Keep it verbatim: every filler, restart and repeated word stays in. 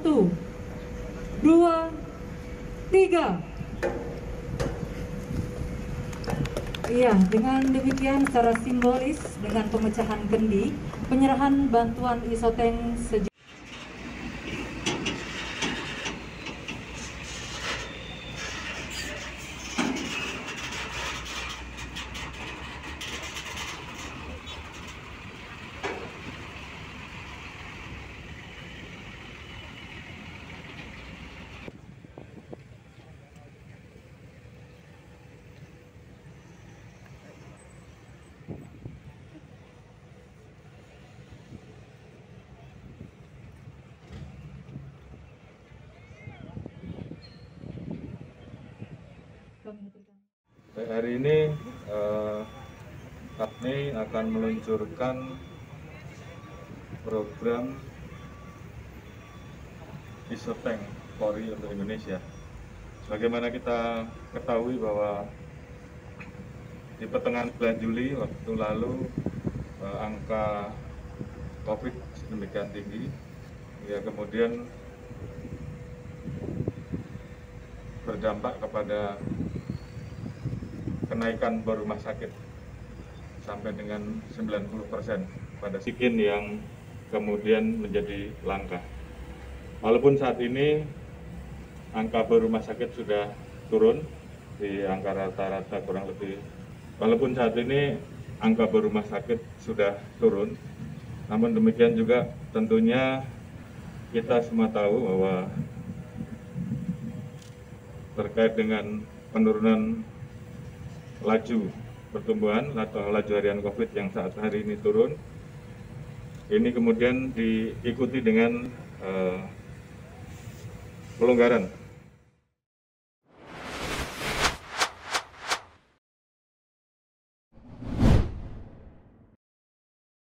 Satu, dua, tiga. Iya, dengan demikian secara simbolis dengan pemecahan kendi, penyerahan bantuan iso tank sejauh hari ini eh, kami akan meluncurkan program iso tank Polri untuk Indonesia. Bagaimana kita ketahui bahwa di pertengahan bulan Juli waktu lalu eh, angka Covid sedemikian tinggi, ya kemudian berdampak kepada kenaikan bor rumah sakit sampai dengan sembilan puluh persen pada miskin yang kemudian menjadi langka. Walaupun saat ini angka bor rumah sakit sudah turun di angka rata-rata kurang lebih. Walaupun saat ini angka bor rumah sakit sudah turun, namun demikian juga tentunya kita semua tahu bahwa terkait dengan penurunan laju pertumbuhan atau laju harian Covid yang saat hari ini turun, ini kemudian diikuti dengan uh, pelonggaran